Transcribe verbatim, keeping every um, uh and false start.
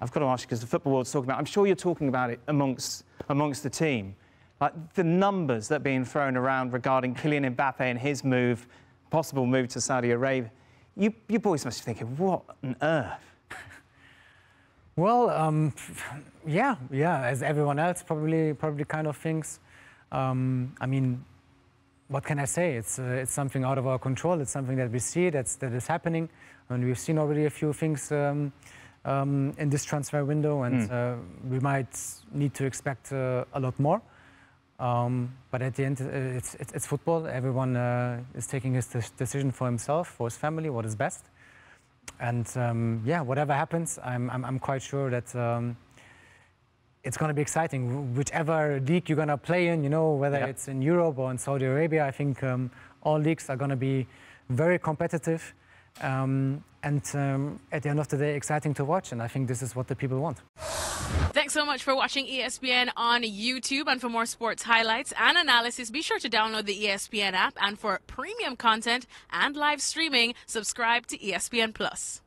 I've got to ask you, because the football world's talking about, I'm sure you're talking about it amongst, amongst the team, like the numbers that are being thrown around regarding Kylian Mbappe and his move, possible move to Saudi Arabia. You, you boys must be thinking, what on earth? Well, um, yeah, yeah, as everyone else probably probably kind of thinks. Um, I mean, what can I say? It's, uh, it's something out of our control. It's something that we see that's, that is happening. And we've seen already a few things um, um, in this transfer window, and mm. uh, we might need to expect uh, a lot more. Um, but at the end, it's, it's, it's football. Everyone uh, is taking his decision for himself, for his family, what is best. And um, yeah, whatever happens, I'm, I'm, I'm quite sure that um, it's going to be exciting. Whichever league you're going to play in, you know, whether yeah. it's in Europe or in Saudi Arabia, I think um, all leagues are going to be very competitive. Um, and um, at the end of the day, exciting to watch. And I think this is what the people want. Thanks so much for watching E S P N on YouTube, and for more sports highlights and analysis, be sure to download the E S P N app, and for premium content and live streaming, subscribe to E S P N Plus.